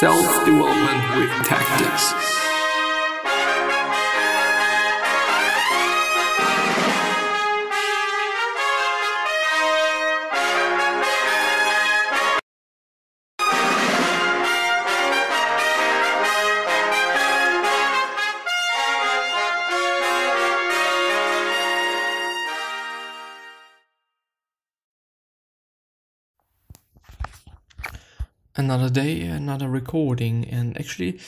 Self-development with tactics. Another day, another recording, and actually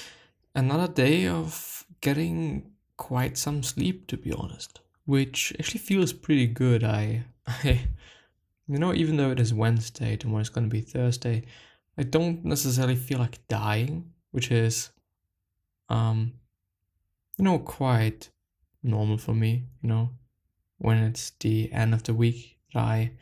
another day of getting quite some sleep, to be honest, which actually feels pretty good. I you know, even though it is Wednesday, tomorrow's gonna be Thursday, I don't necessarily feel like dying, which is, you know, quite normal for me, you know, when it's the end of the week, I,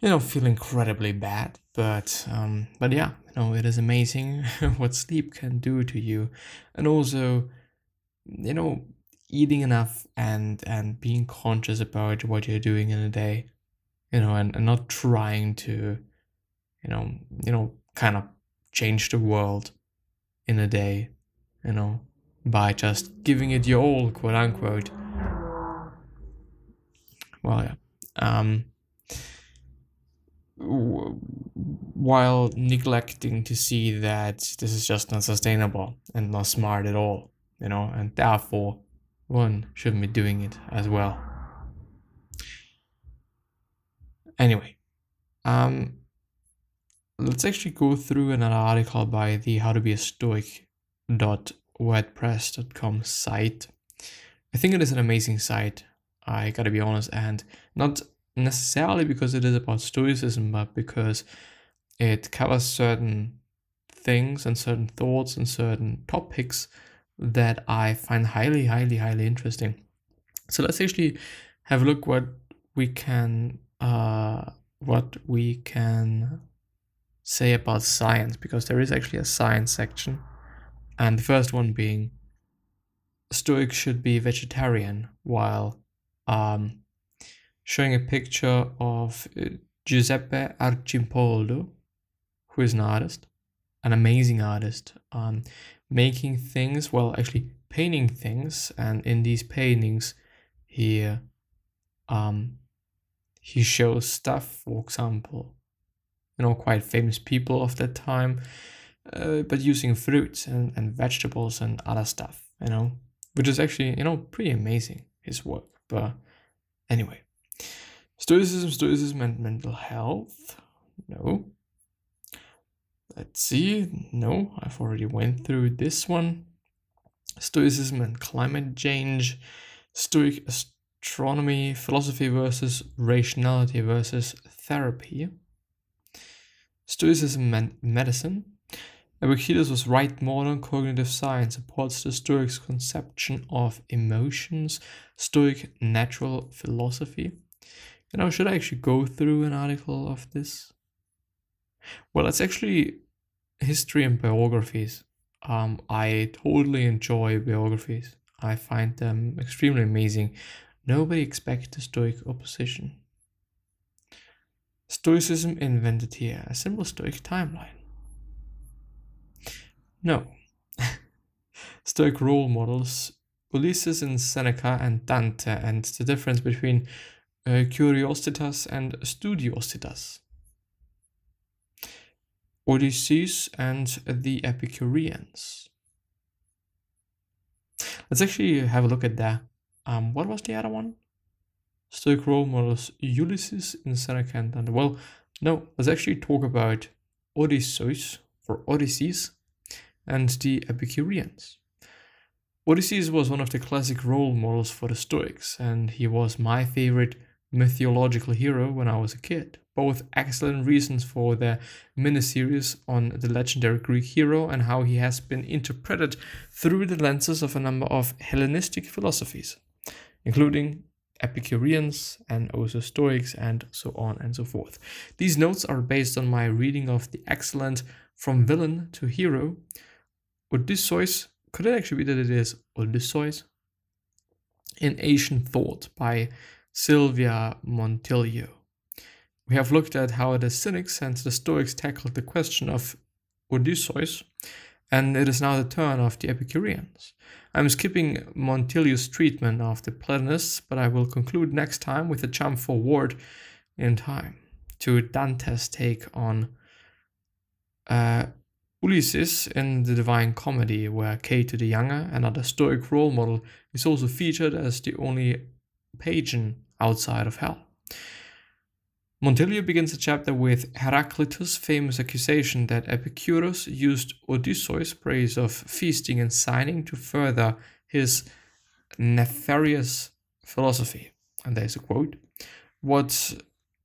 you know, feel incredibly bad. But yeah, you know, it is amazing what sleep can do to you. And also, you know, eating enough and being conscious about what you're doing in a day, you know, and not trying to, you know, kind of change the world in a day, you know, by just giving it your all, quote unquote. Well, yeah. While neglecting to see that this is just not sustainable and not smart at all, you know, and therefore one shouldn't be doing it as well. Anyway, let's actually go through another article by the How to Be a Stoic.wordpress.com site. I think it is an amazing site, I gotta be honest, and not necessarily because it is about stoicism, but because it covers certain things and certain thoughts and certain topics that I find highly interesting. So let's actually have a look what we can say about science, because there is actually a science section, and the first one being Stoics should be vegetarian, while showing a picture of Giuseppe Archimpoldo, who is an artist, an amazing artist, making things, well, actually painting things, and in these paintings he shows stuff, for example, you know, quite famous people of that time, but using fruits and vegetables and other stuff, you know, which is actually, you know, pretty amazing, his work. But anyway. Stoicism and mental health. No. Let's see. No, I've already went through this one. Stoicism and climate change. Stoic astronomy. Philosophy versus rationality versus therapy. Stoicism and medicine. Epicurus was right. Modern cognitive science supports the Stoics' conception of emotions. Stoic natural philosophy. You know, should I actually go through an article of this? Well, it's actually history and biographies. I totally enjoy biographies. I find them extremely amazing. Nobody expected Stoic opposition. Stoicism invented here. A simple Stoic timeline. No. Stoic role models, Ulysses and Seneca and Dante, and the difference between curiositas and studiositas. Odysseus and the Epicureans. Let's actually have a look at that. What was the other one? Stoic role models, Ulysses and Seneca and Dante. Well, no, let's actually talk about Odysseus, or Odysseus, and the Epicureans. Odysseus was one of the classic role models for the Stoics, and he was my favorite mythological hero when I was a kid. Both excellent reasons for their miniseries on the legendary Greek hero and how he has been interpreted through the lenses of a number of Hellenistic philosophies, including Epicureans and also Stoics and so on and so forth. These notes are based on my reading of the excellent From Villain to Hero, Odysseus, could it actually be that it is Odysseus? In Ancient Thought by Silvia Montiglio. We have looked at how the Cynics and the Stoics tackled the question of Odysseus, and it is now the turn of the Epicureans. I'm skipping Montiglio's treatment of the Platonists, but I will conclude next time with a jump forward in time to Dante's take on Ulysses in the Divine Comedy, where Cato the Younger, another Stoic role model, is also featured as the only pagan outside of hell. Montiglio begins the chapter with Heraclitus' famous accusation that Epicurus used Odysseus' praise of feasting and signing to further his nefarious philosophy. And there's a quote: "What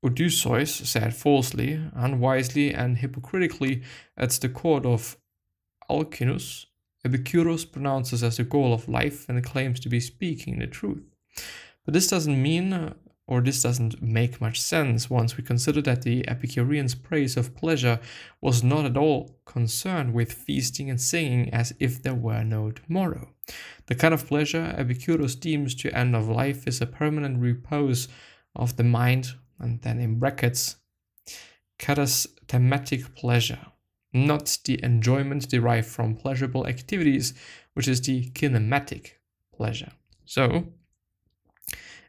Odysseus said falsely, unwisely, and hypocritically at the court of Alcinous, Epicurus pronounces as the goal of life and claims to be speaking the truth." But this doesn't mean, or this doesn't make much sense once we consider that the Epicureans' praise of pleasure was not at all concerned with feasting and singing as if there were no tomorrow. The kind of pleasure Epicurus deems to end of life is a permanent repose of the mind, and then in brackets, katastematic pleasure, not the enjoyment derived from pleasurable activities, which is the kinematic pleasure. So,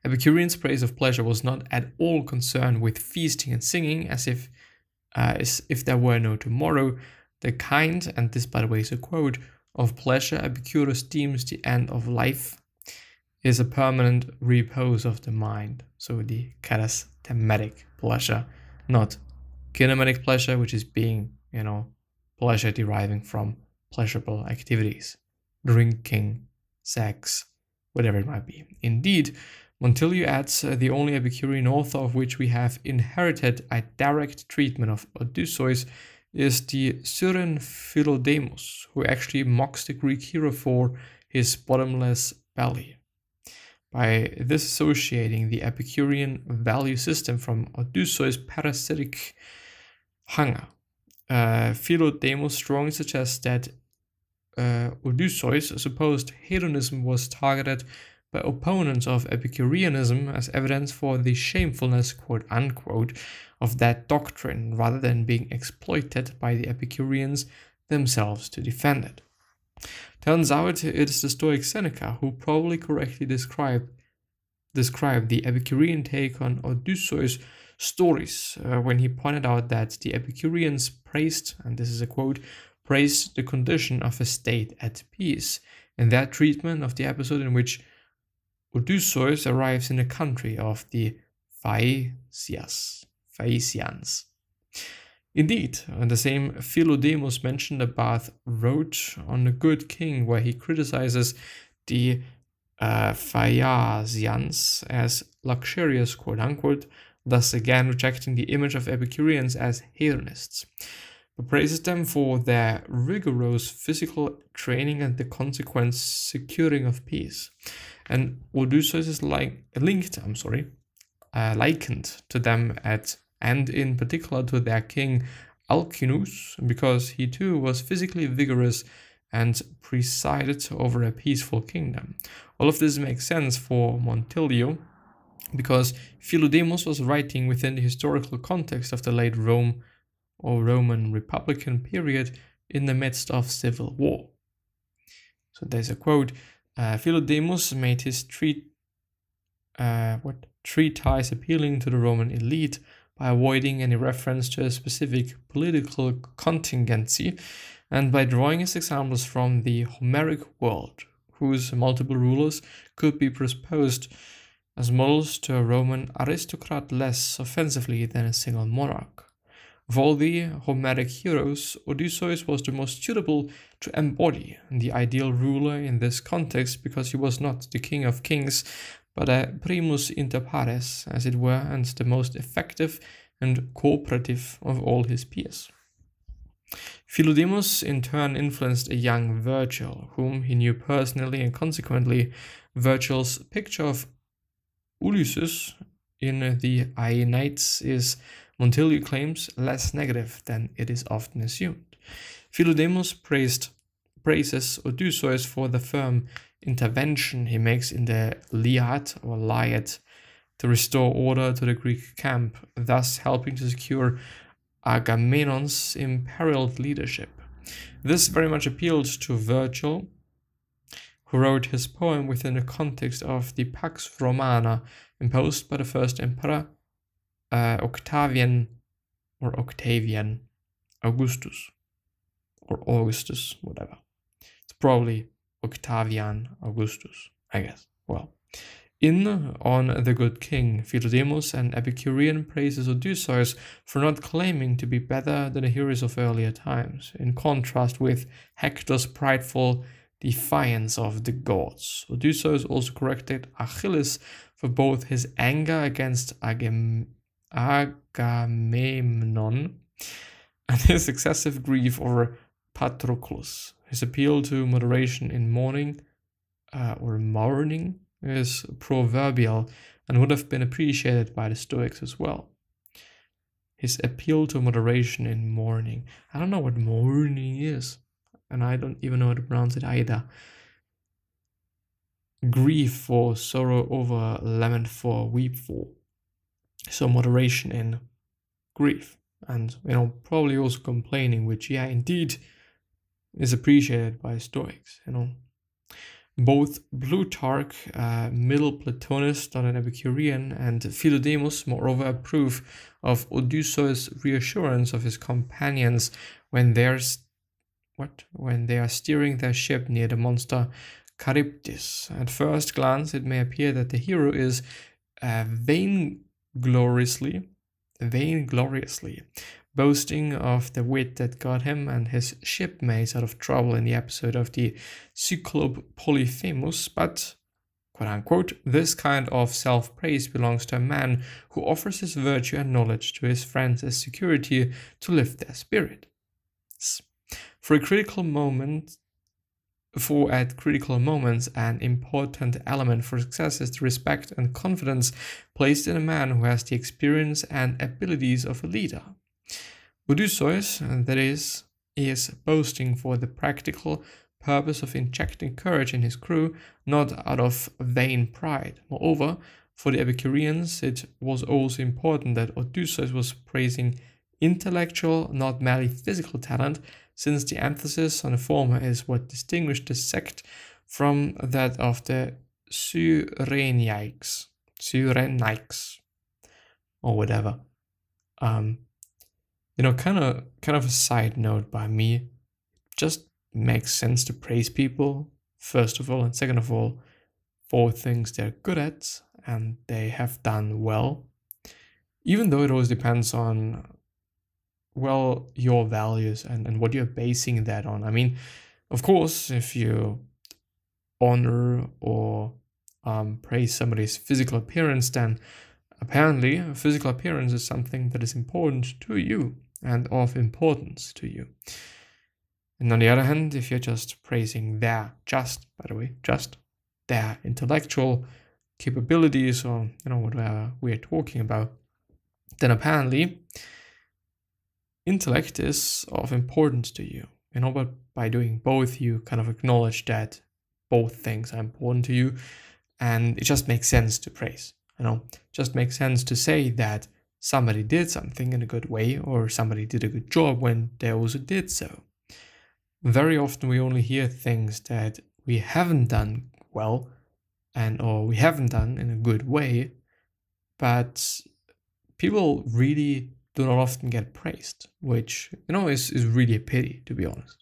Epicureans' praise of pleasure was not at all concerned with feasting and singing as if there were no tomorrow. The kind, and this by the way is a quote, of pleasure Epicurus deems the end of life is a permanent repose of the mind. So the katastematic pleasure, not kinematic pleasure, which is being, you know, pleasure deriving from pleasurable activities, drinking, sex, whatever it might be. Indeed, Montiglio adds, the only Epicurean author of which we have inherited a direct treatment of Odysseus is the Syrian Philodemus, who actually mocks the Greek hero for his bottomless belly. By disassociating the Epicurean value system from Odysseus' parasitic hunger, Philodemus strongly suggests that Odysseus' supposed hedonism was targeted by opponents of Epicureanism as evidence for the shamefulness, quote unquote, of that doctrine, rather than being exploited by the Epicureans themselves to defend it. Turns out it is the Stoic Seneca who probably correctly described the Epicurean take on Odysseus' stories when he pointed out that the Epicureans praised, and this is a quote, praised the condition of a state at peace, in their treatment of the episode in which Odysseus arrives in the country of the Phaeacians. Indeed, the same Philodemus mentioned above wrote on The Good King, where he criticizes the Phaeacians as luxurious, quote unquote, thus again rejecting the image of Epicureans as hedonists, but praises them for their rigorous physical training and the consequent securing of peace. And Odysseus is likened to them and in particular to their king Alcinous, because he too was physically vigorous and presided over a peaceful kingdom. All of this makes sense for Montiglio, because Philodemus was writing within the historical context of the late Rome or Roman Republican period in the midst of civil war. So there's a quote. Philodemus made his treatise appealing to the Roman elite by avoiding any reference to a specific political contingency, and by drawing his examples from the Homeric world, whose multiple rulers could be proposed as models to a Roman aristocrat less offensively than a single monarch. Of all the Homeric heroes, Odysseus was the most suitable to embody the ideal ruler in this context, because he was not the king of kings, but a primus inter pares, as it were, and the most effective and cooperative of all his peers. Philodemus in turn influenced a young Virgil, whom he knew personally, and consequently Virgil's picture of Ulysses in the Aeneid is, Montiglio claims, less negative than it is often assumed. Philodemus praises Odysseus for the firm intervention he makes in the Iliad to restore order to the Greek camp, thus helping to secure Agamemnon's imperiled leadership. This very much appealed to Virgil, who wrote his poem within the context of the Pax Romana imposed by the first emperor Octavian Augustus, or Augustus, whatever. It's probably Octavian Augustus, I guess. Well, in On the Good King, Philodemus, an Epicurean, praises Odysseus for not claiming to be better than the heroes of earlier times, in contrast with Hector's prideful defiance of the gods. Odysseus also corrected Achilles for both his anger against Agamemnon and his excessive grief over Patroclus. His appeal to moderation in mourning is proverbial and would have been appreciated by the Stoics as well. His appeal to moderation in mourning. I don't know what mourning is, and I don't even know how to pronounce it either. Grief for, sorrow over, lament for, weep for. So moderation in grief, and probably also complaining, which indeed is appreciated by Stoics. Both Plutarch, a middle Platonist, not an Epicurean, and Philodemus, moreover, approve of Odysseus' reassurance of his companions when they are steering their ship near the monster Charybdis. At first glance, it may appear that the hero is vaingloriously boasting of the wit that got him and his shipmates out of trouble in the episode of the Cyclope Polyphemus, but, quote-unquote, this kind of self-praise belongs to a man who offers his virtue and knowledge to his friends as security to lift their spirits. For at critical moments, an important element for success is the respect and confidence placed in a man who has the experience and abilities of a leader. Odysseus, that is boasting for the practical purpose of injecting courage in his crew, not out of vain pride. Moreover, for the Epicureans, it was also important that Odysseus was praising intellectual, not merely physical talent, since the emphasis on the former is what distinguished the sect from that of the Surenikes, or whatever. Kind of a side note by me, it just makes sense to praise people, first of all, and second of all, for things they're good at and they have done well, even though it always depends on, well, your values and what you're basing that on. I mean, of course, if you honor or praise somebody's physical appearance, then apparently, physical appearance is something that is important to you and of importance to you. And on the other hand, if you're just praising their intellectual capabilities or, whatever we're talking about, then apparently intellect is of importance to you. But by doing both, you kind of acknowledge that both things are important to you, and it just makes sense to praise. Just makes sense to say that somebody did something in a good way, or somebody did a good job when they also did so. Very often we only hear things that we haven't done well, or we haven't done in a good way, but people really do not often get praised, which, is really a pity, to be honest,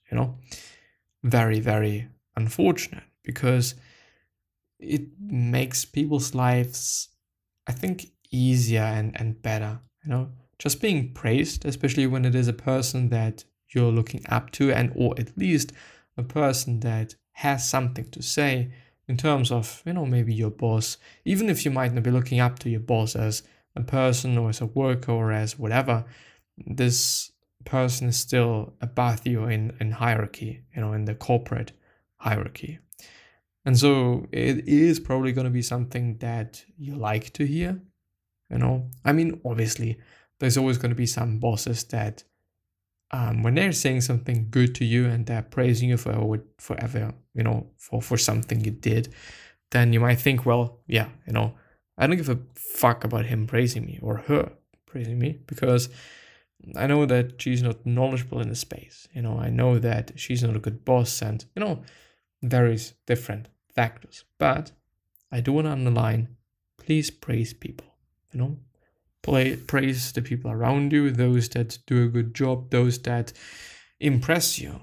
Very, very unfortunate, because it makes people's lives, I think, easier and better, just being praised, especially when it is a person that you're looking up to, or at least a person that has something to say in terms of, maybe your boss, even if you might not be looking up to your boss as a person or as a worker or as whatever, this person is still above you in hierarchy, in the corporate hierarchy. And so it is probably going to be something that you like to hear, I mean, obviously, there's always going to be some bosses that, when they're saying something good to you and they're praising you for something you did, then you might think, well, yeah, I don't give a fuck about him praising me or her praising me because I know that she's not knowledgeable in the space, I know that she's not a good boss and, various different factors. But I do want to underline, please praise people, praise the people around you, those that do a good job, those that impress you,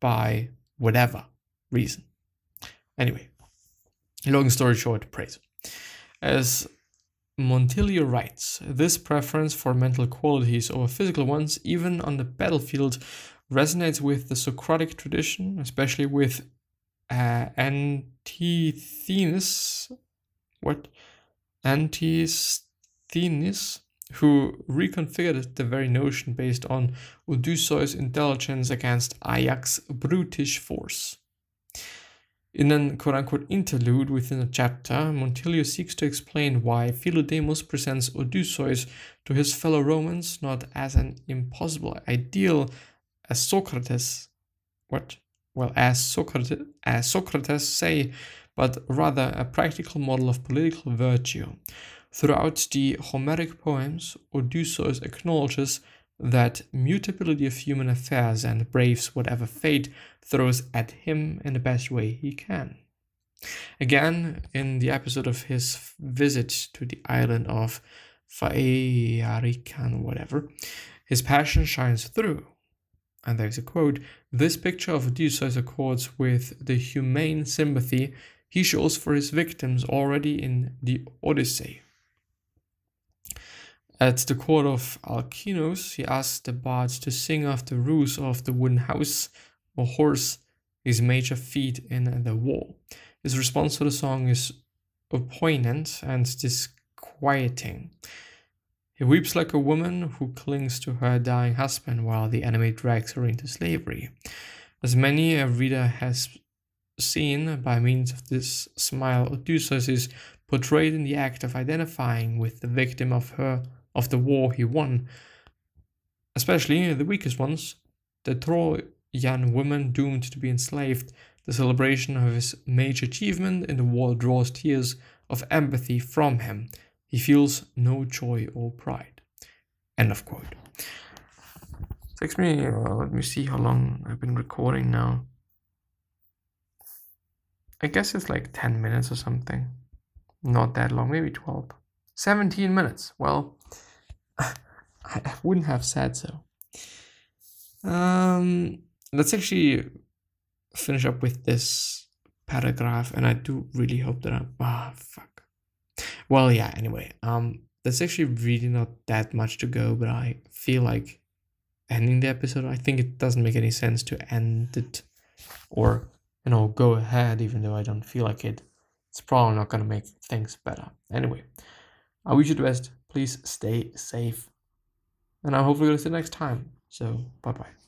by whatever reason. Anyway, long story short, praise. As Montiglio writes, this preference for mental qualities over physical ones, even on the battlefield, resonates with the Socratic tradition, especially with Antisthenes. Antisthenes, who reconfigured the very notion based on Odysseus' intelligence against Ajax's brutish force. In an quote-unquote interlude within a chapter, Montiglio seeks to explain why Philodemus presents Odysseus to his fellow Romans not as an impossible ideal, as Socrates, as Socrates say, but rather a practical model of political virtue. Throughout the Homeric poems, Odysseus acknowledges that mutability of human affairs and braves whatever fate throws at him in the best way he can. Again, in the episode of his visit to the island of Phaeacians, his passion shines through. And there's a quote, "This picture of Odysseus accords with the humane sympathy he shows for his victims already in the Odyssey." At the court of Alcinous, he asks the bards to sing off the roofs of the wooden house or horse, his major feat in the war. His response to the song is poignant and disquieting. He weeps like a woman who clings to her dying husband while the enemy drags her into slavery. As many a reader has seen, by means of this smile, Odysseus is portrayed in the act of identifying with the victim of the war he won, especially the weakest ones, the Trojan women doomed to be enslaved. The celebration of his major achievement in the war draws tears of empathy from him. He feels no joy or pride. End of quote. Takes me, let me see how long I've been recording now. I guess it's like 10 minutes or something. Not that long, maybe 12. 17 minutes. Well, I wouldn't have said so. Let's actually finish up with this paragraph, and I do really hope that I'm... Well, yeah, anyway, there's actually really not that much to go, but I feel like ending the episode. I think it doesn't make any sense to end it or, go ahead, even though I don't feel like it. It's probably not going to make things better. Anyway, I wish you the best. Please stay safe. And I'm hopefully going to see you next time. So, bye-bye.